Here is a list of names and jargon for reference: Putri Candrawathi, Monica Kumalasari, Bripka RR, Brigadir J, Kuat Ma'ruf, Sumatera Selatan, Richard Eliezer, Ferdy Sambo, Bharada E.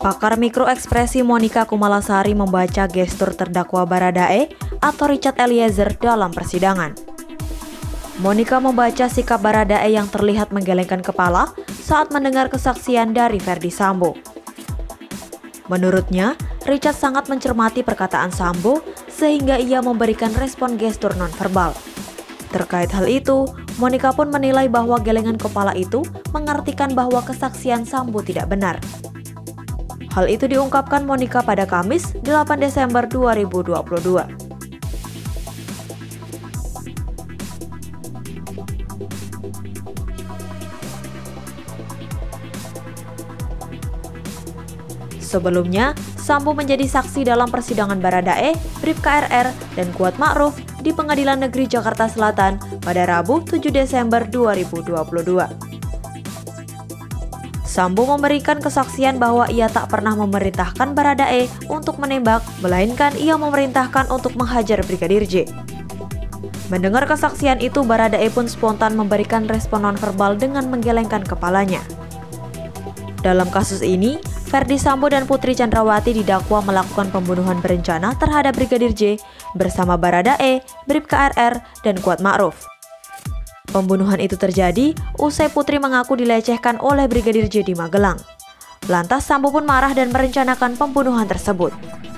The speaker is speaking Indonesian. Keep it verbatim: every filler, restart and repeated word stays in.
Pakar mikroekspresi Monica Kumalasari membaca gestur terdakwa Bharada E atau Richard Eliezer dalam persidangan. Monica membaca sikap Bharada E yang terlihat menggelengkan kepala saat mendengar kesaksian dari Ferdy Sambo. Menurutnya, Richard sangat mencermati perkataan Sambo sehingga ia memberikan respon gestur nonverbal. Terkait hal itu, Monica pun menilai bahwa gelengan kepala itu mengartikan bahwa kesaksian Sambo tidak benar. Hal itu diungkapkan Monica pada Kamis, delapan Desember dua ribu dua puluh dua. Sebelumnya, Sambo menjadi saksi dalam persidangan Bharada E, Bripka R R, dan Kuat Ma'ruf di Pengadilan Negeri Jakarta Selatan pada Rabu tujuh Desember dua ribu dua puluh dua. Sambo memberikan kesaksian bahwa ia tak pernah memerintahkan Bharada E untuk menembak, melainkan ia memerintahkan untuk menghajar Brigadir J. Mendengar kesaksian itu, Bharada E pun spontan memberikan respon nonverbal dengan menggelengkan kepalanya. Dalam kasus ini, Ferdy Sambo dan Putri Candrawathi didakwa melakukan pembunuhan berencana terhadap Brigadir J bersama Bharada E, Bripka R R, dan Kuat Ma'ruf. Pembunuhan itu terjadi usai Putri mengaku dilecehkan oleh Brigadir J di Magelang. Lantas Sambo pun marah dan merencanakan pembunuhan tersebut.